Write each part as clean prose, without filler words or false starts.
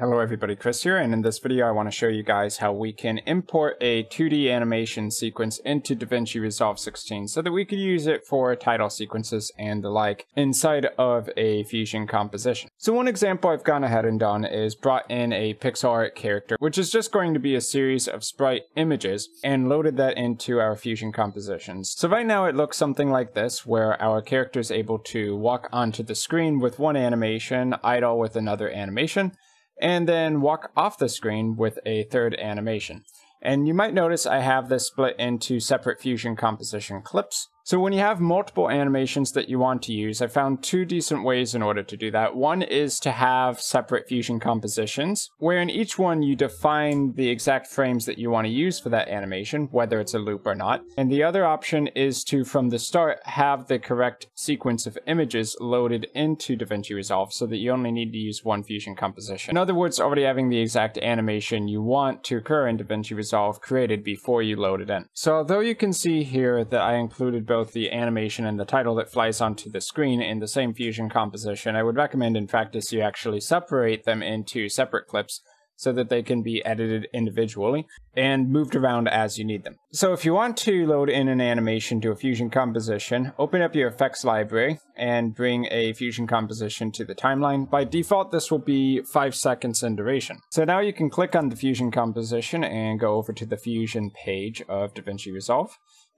Hello everybody, Chris here, and in this video I want to show you guys how we can import a 2D animation sequence into DaVinci Resolve 16 so that we could use it for title sequences and the like inside of a Fusion composition. So one example I've gone ahead and done is brought in a Pixar character, which is just going to be a series of sprite images, and loaded that into our Fusion compositions. So right now it looks something like this, where our character is able to walk onto the screen with one animation, idle with another animation, and then walk off the screen with a third animation. And you might notice I have this split into separate Fusion composition clips. So when you have multiple animations that you want to use, I found two decent ways in order to do that. One is to have separate Fusion compositions, where in each one you define the exact frames that you want to use for that animation, whether it's a loop or not. And the other option is to, from the start, have the correct sequence of images loaded into DaVinci Resolve so that you only need to use one Fusion composition. In other words, already having the exact animation you want to occur in DaVinci Resolve created before you load it in. So although you can see here that I included both the animation and the title that flies onto the screen in the same Fusion composition, I would recommend in practice you actually separate them into separate clips so that they can be edited individually and moved around as you need them. So if you want to load in an animation to a Fusion composition, open up your effects library and bring a Fusion composition to the timeline. By default, this will be 5 seconds in duration. So now you can click on the Fusion composition and go over to the Fusion page of DaVinci Resolve,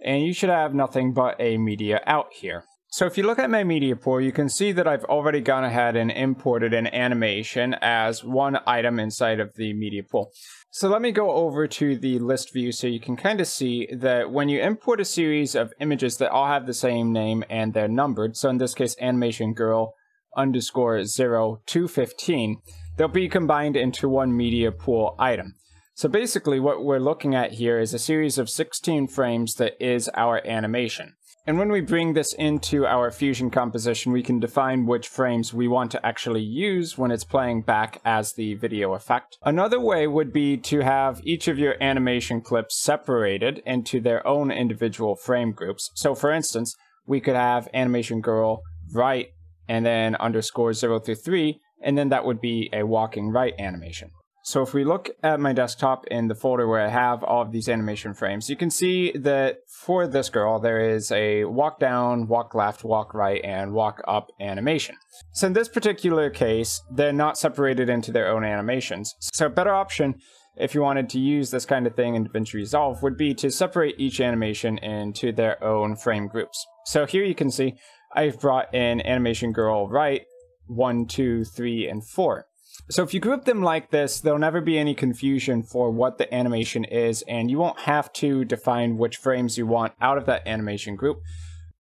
and you should have nothing but a media out here. So if you look at my media pool, you can see that I've already gone ahead and imported an animation as one item inside of the media pool. So let me go over to the list view so you can kind of see that when you import a series of images that all have the same name and they're numbered, so in this case animation girl underscore 0 to 15, they'll be combined into one media pool item. So basically what we're looking at here is a series of 16 frames that is our animation. And when we bring this into our Fusion composition, we can define which frames we want to actually use when it's playing back as the video effect. Another way would be to have each of your animation clips separated into their own individual frame groups. So for instance, we could have animation girl right, and then underscore 0 through 3, and then that would be a walking right animation. So if we look at my desktop in the folder where I have all of these animation frames, you can see that for this girl, there is a walk down, walk left, walk right, and walk up animation. So in this particular case, they're not separated into their own animations. So a better option, if you wanted to use this kind of thing in DaVinci Resolve, would be to separate each animation into their own frame groups. So here you can see I've brought in animation girl right, 1, 2, 3, and 4. So if you group them like this, there'll never be any confusion for what the animation is, and you won't have to define which frames you want out of that animation group,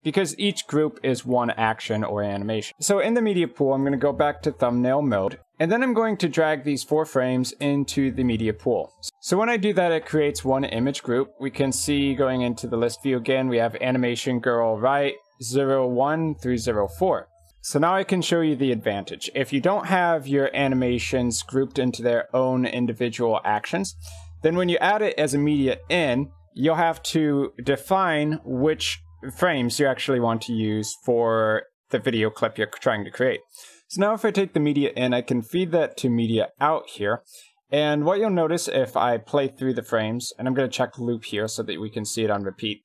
because each group is one action or animation. So in the media pool, I'm going to go back to thumbnail mode, and then I'm going to drag these 4 frames into the media pool. So when I do that, it creates one image group. We can see going into the list view again, we have animation girl right, 01 through 04. So now I can show you the advantage. If you don't have your animations grouped into their own individual actions, then when you add it as a media in, you'll have to define which frames you actually want to use for the video clip you're trying to create. So now if I take the media in, I can feed that to media out here. And what you'll notice if I play through the frames, and I'm going to check loop here so that we can see it on repeat,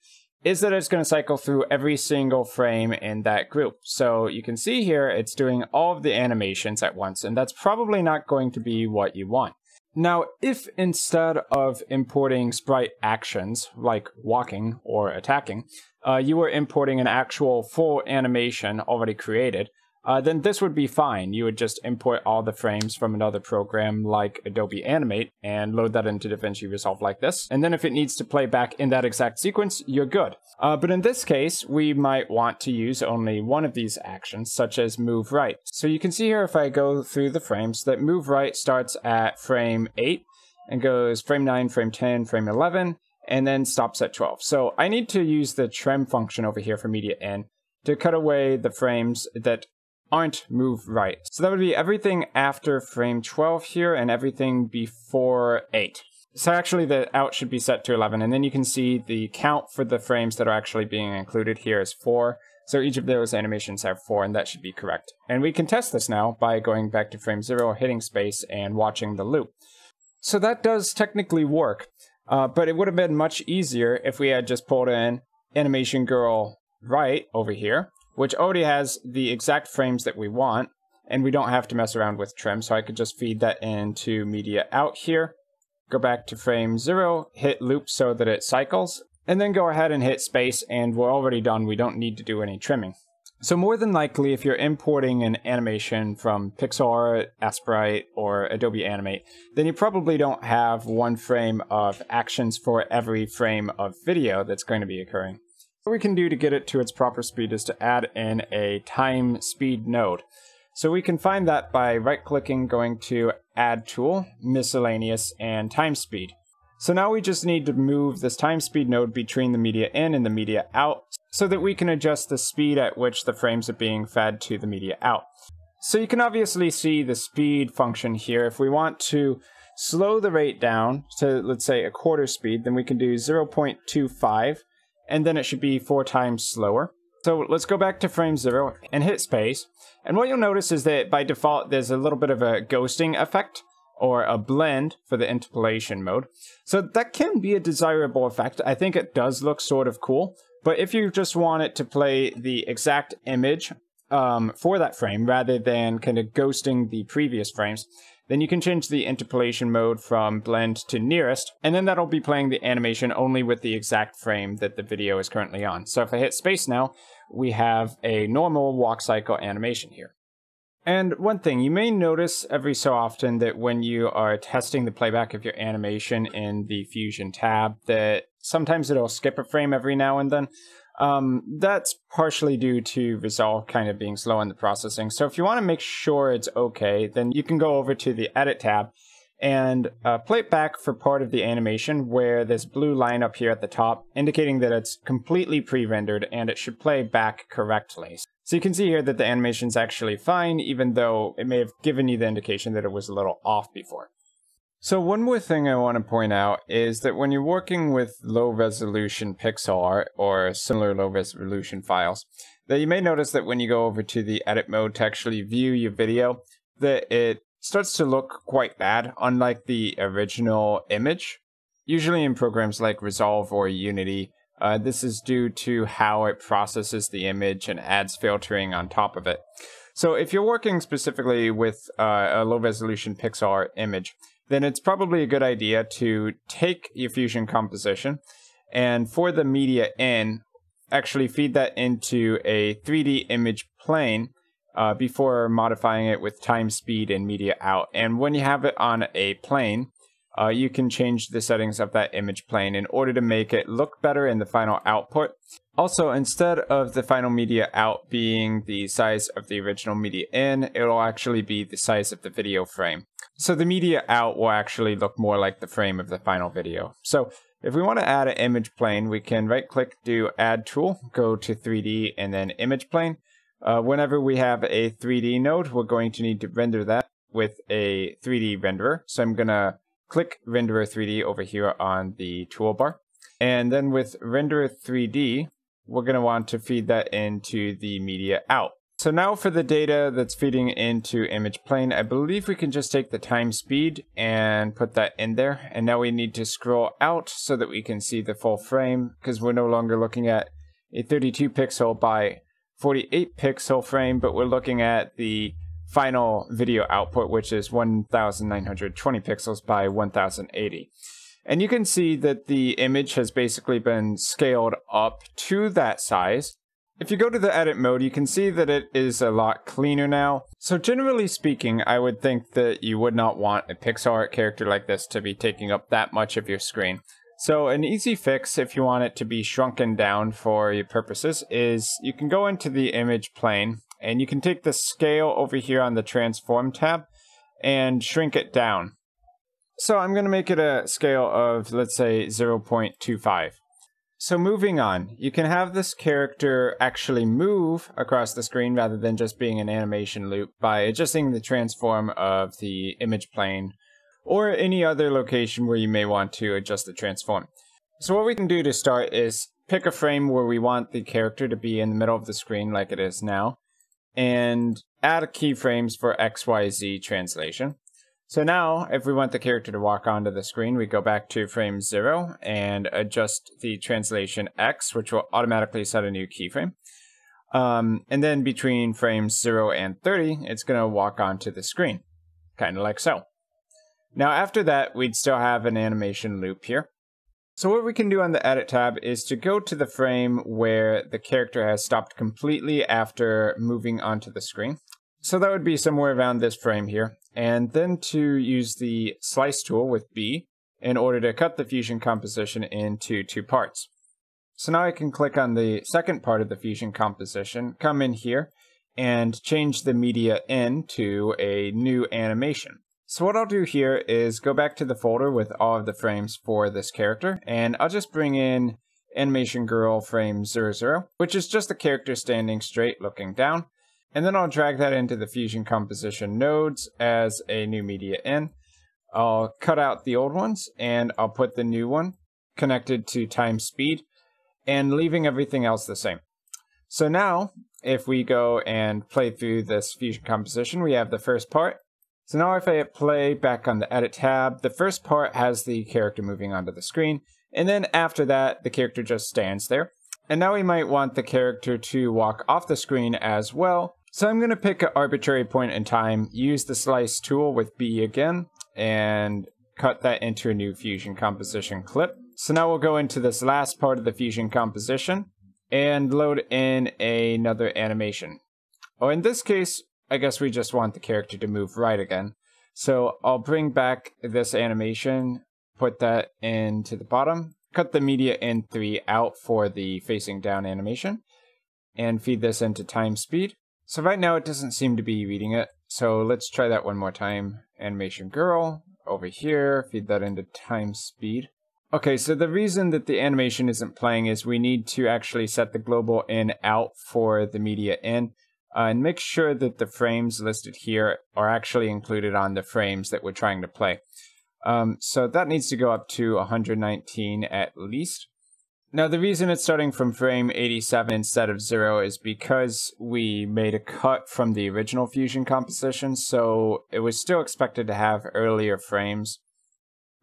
is that it's going to cycle through every single frame in that group. So you can see here it's doing all of the animations at once, and that's probably not going to be what you want. Now, if instead of importing sprite actions like walking or attacking, you were importing an actual full animation already created, then this would be fine. You would just import all the frames from another program like Adobe Animate and load that into DaVinci Resolve like this. And then if it needs to play back in that exact sequence, you're good. But in this case, we might want to use only one of these actions, such as move right. So you can see here if I go through the frames that move right starts at frame 8 and goes frame 9, frame 10, frame 11, and then stops at 12. So I need to use the trim function over here for media in to cut away the frames that aren't move right. So that would be everything after frame 12 here and everything before 8. So actually the out should be set to 11, and then you can see the count for the frames that are actually being included here is 4. So each of those animations have 4, and that should be correct. And we can test this now by going back to frame 0, hitting space, and watching the loop. So that does technically work, but it would have been much easier if we had just pulled in animation girl right over here, which already has the exact frames that we want, and we don't have to mess around with trim, so I could just feed that into media out here, go back to frame 0, hit loop so that it cycles, and then go ahead and hit space, and we're already done. We don't need to do any trimming. So more than likely, if you're importing an animation from Pixar, Aseprite, or Adobe Animate, then you probably don't have one frame of actions for every frame of video that's going to be occurring. What we can do to get it to its proper speed is to add in a time speed node. So we can find that by right-clicking, going to Add Tool, Miscellaneous, and Time Speed. So now we just need to move this time speed node between the media in and the media out so that we can adjust the speed at which the frames are being fed to the media out. So you can obviously see the speed function here. If we want to slow the rate down to, let's say, a quarter speed, then we can do 0.25, and then it should be 4 times slower. So let's go back to frame 0 and hit space. And what you'll notice is that by default, there's a little bit of a ghosting effect, or a blend for the interpolation mode. So that can be a desirable effect. I think it does look sort of cool, but if you just want it to play the exact image for that frame rather than kind of ghosting the previous frames, then you can change the interpolation mode from blend to nearest, and then that'll be playing the animation only with the exact frame that the video is currently on. So if I hit space now, we have a normal walk cycle animation here. And one thing, you may notice every so often that when you are testing the playback of your animation in the Fusion tab, that sometimes it'll skip a frame every now and then. That's partially due to Resolve kind of being slow in the processing. So if you want to make sure it's okay, then you can go over to the Edit tab and play it back for part of the animation where this blue line up here at the top, indicating that it's completely pre-rendered and it should play back correctly. So you can see here that the animation's actually fine, even though it may have given you the indication that it was a little off before. So one more thing I want to point out is that when you're working with low-resolution Pixar or similar low-resolution files, that you may notice that when you go over to the edit mode to actually view your video, that it starts to look quite bad, unlike the original image. Usually in programs like Resolve or Unity, this is due to how it processes the image and adds filtering on top of it. So if you're working specifically with a low-resolution Pixar image, then it's probably a good idea to take your Fusion composition and, for the media in, actually feed that into a 3D image plane before modifying it with time speed and media out. And when you have it on a plane, you can change the settings of that image plane in order to make it look better in the final output. Also, instead of the final media out being the size of the original media in, it'll actually be the size of the video frame. So the media out will actually look more like the frame of the final video. So if we want to add an image plane, we can right click, do Add Tool, go to 3D, and then Image Plane. Whenever we have a 3D node, we're going to need to render that with a 3D renderer. So I'm going to click Renderer 3D over here on the toolbar. And then with Renderer 3D, we're going to want to feed that into the media out. So now for the data that's feeding into image plane, I believe we can just take the time speed and put that in there. And now we need to scroll out so that we can see the full frame, because we're no longer looking at a 32 pixel by 48 pixel frame, but we're looking at the final video output, which is 1920 pixels by 1080. And you can see that the image has basically been scaled up to that size. If you go to the edit mode, you can see that it is a lot cleaner now. So generally speaking, I would think that you would not want a Pixar character like this to be taking up that much of your screen. So an easy fix, if you want it to be shrunken down for your purposes, is you can go into the image plane and you can take the scale over here on the transform tab and shrink it down. So I'm going to make it a scale of, let's say, 0.25. So moving on, you can have this character actually move across the screen rather than just being an animation loop by adjusting the transform of the image plane or any other location where you may want to adjust the transform. So what we can do to start is pick a frame where we want the character to be in the middle of the screen like it is now, and add keyframes for XYZ translation. So now, if we want the character to walk onto the screen, we go back to frame 0 and adjust the translation X, which will automatically set a new keyframe. And then between frames 0 and 30, it's going to walk onto the screen, kind of like so. Now after that, we'd still have an animation loop here. So what we can do on the Edit tab is to go to the frame where the character has stopped completely after moving onto the screen. So that would be somewhere around this frame here. And then to use the Slice tool with B in order to cut the Fusion composition into two parts. So now I can click on the second part of the Fusion composition, come in here, and change the media in to a new animation. So what I'll do here is go back to the folder with all of the frames for this character, and I'll just bring in Animation Girl frame 00, which is just the character standing straight looking down. And then I'll drag that into the Fusion composition nodes as a new media in. I'll cut out the old ones and I'll put the new one connected to time speed and leaving everything else the same. So now if we go and play through this Fusion composition, we have the first part. So now if I hit play back on the Edit tab, the first part has the character moving onto the screen. And then after that, the character just stands there. And now we might want the character to walk off the screen as well. So I'm going to pick an arbitrary point in time, use the Slice tool with B again, and cut that into a new Fusion composition clip. So now we'll go into this last part of the Fusion composition and load in another animation. Oh, in this case, I guess we just want the character to move right again. So I'll bring back this animation, put that into the bottom, cut the media in 3 out for the facing down animation, and feed this into time speed. So right now it doesn't seem to be reading it, so let's try that one more time. Animation Girl, over here, feed that into time speed. Okay, so the reason that the animation isn't playing is we need to actually set the global in out for the media in, and make sure that the frames listed here are actually included on the frames that we're trying to play. So that needs to go up to 119 at least. Now the reason it's starting from frame 87 instead of 0 is because we made a cut from the original Fusion composition, so it was still expected to have earlier frames,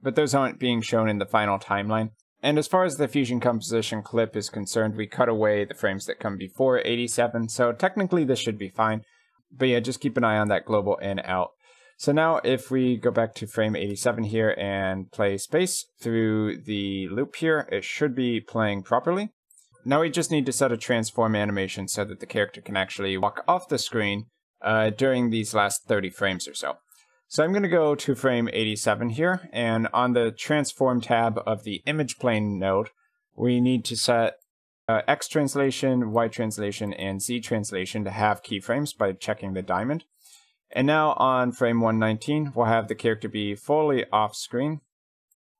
but those aren't being shown in the final timeline. And as far as the Fusion composition clip is concerned, we cut away the frames that come before 87, so technically this should be fine. But yeah, just keep an eye on that global in out. So now if we go back to frame 87 here and play space through the loop here, it should be playing properly. Now we just need to set a transform animation so that the character can actually walk off the screen during these last 30 frames or so. So I'm going to go to frame 87 here, and on the transform tab of the image plane node, we need to set X translation, Y translation, and Z translation to have keyframes by checking the diamond. And now on frame 119, we'll have the character be fully off screen.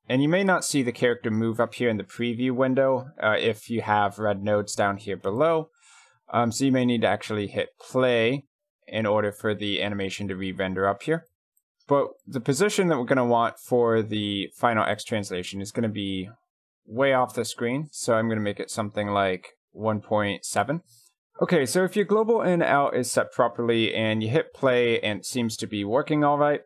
And you may not see the character move up here in the preview window if you have red nodes down here below. So you may need to actually hit play in order for the animation to re-render up here. But the position that we're going to want for the final X translation is going to be way off the screen. So I'm going to make it something like 1.7. Okay, so if your global in out is set properly and you hit play and it seems to be working all right.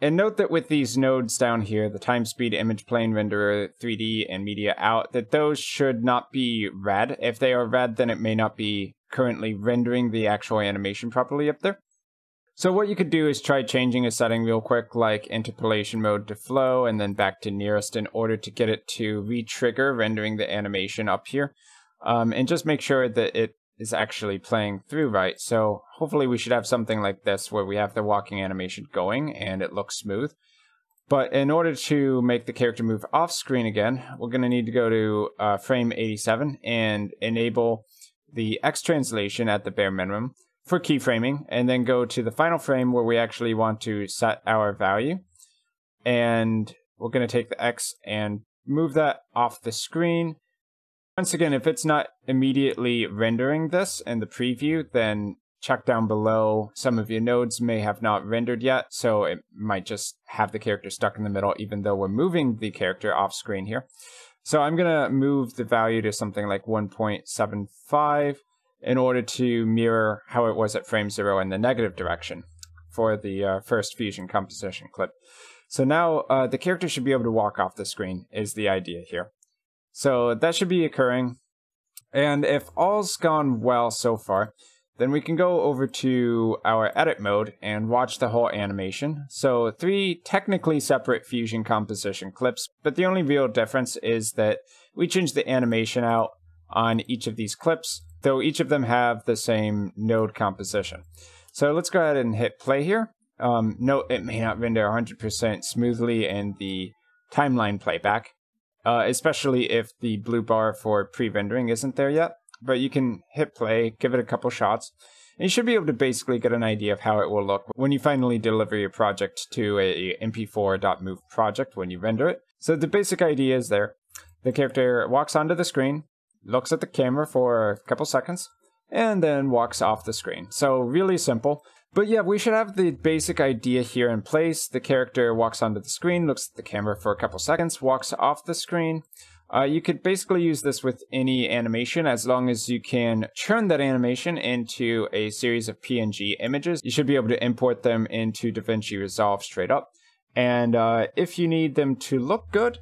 And note that with these nodes down here, the time speed, image plane, renderer, 3D, and media out, that those should not be red. If they are red, then it may not be currently rendering the actual animation properly up there. So what you could do is try changing a setting real quick, like interpolation mode to flow and then back to nearest in order to get it to re-trigger rendering the animation up here. And just make sure that it is actually playing through right. So hopefully we should have something like this where we have the walking animation going and it looks smooth. But in order to make the character move off screen again, we're going to need to go to frame 87 and enable the X translation at the bare minimum for keyframing, and then go to the final frame where we actually want to set our value. And we're going to take the X and move that off the screen. Once again, if it's not immediately rendering this in the preview, then check down below. Some of your nodes may have not rendered yet, so it might just have the character stuck in the middle, even though we're moving the character off screen here. So I'm going to move the value to something like 1.75 in order to mirror how it was at frame 0 in the negative direction for the first Fusion composition clip. So now the character should be able to walk off the screen is the idea here. So that should be occurring. And if all's gone well so far, then we can go over to our edit mode and watch the whole animation. So 3 technically separate Fusion composition clips, but the only real difference is that we change the animation out on each of these clips, though each of them have the same node composition. So let's go ahead and hit play here. Note it may not render 100% smoothly in the timeline playback, especially if the blue bar for pre-rendering isn't there yet. But you can hit play, give it a couple shots, and you should be able to basically get an idea of how it will look when you finally deliver your project to a mp4.move project when you render it. So the basic idea is there. The character walks onto the screen, looks at the camera for a couple seconds, and then walks off the screen. So really simple. But yeah, we should have the basic idea here in place. The character walks onto the screen, looks at the camera for a couple seconds, walks off the screen. You could basically use this with any animation as long as you can turn that animation into a series of PNG images. You should be able to import them into DaVinci Resolve straight up. And if you need them to look good,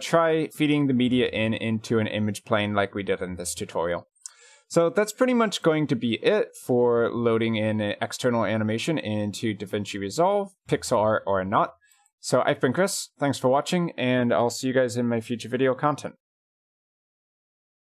try feeding the media into an image plane like we did in this tutorial. So that's pretty much going to be it for loading in an external animation into DaVinci Resolve, pixel art or not. So I've been Chris, thanks for watching, and I'll see you guys in my future video content.